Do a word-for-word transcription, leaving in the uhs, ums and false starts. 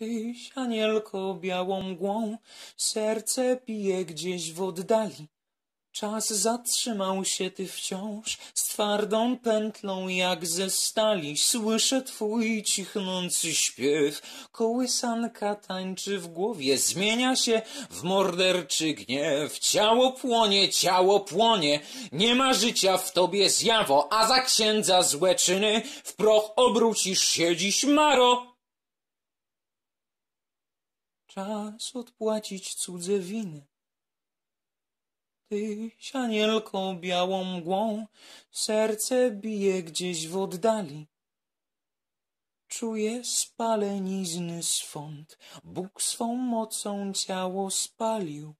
Tyś, anielko białą mgłą, serce pije gdzieś w oddali. Czas zatrzymał się, ty wciąż z twardą pętlą jak ze stali. Słyszę twój cichnący śpiew, kołysanka tańczy w głowie, zmienia się w morderczy gniew. Ciało płonie, ciało płonie, nie ma życia w tobie zjawo, a za księdza złe czyny w proch obrócisz się dziś, maro. Czas odpłacić cudze winy. Tyś, anielką białą mgłą, serce bije gdzieś w oddali. Czuję spalenizny swąd, Bóg swą mocą ciało spalił.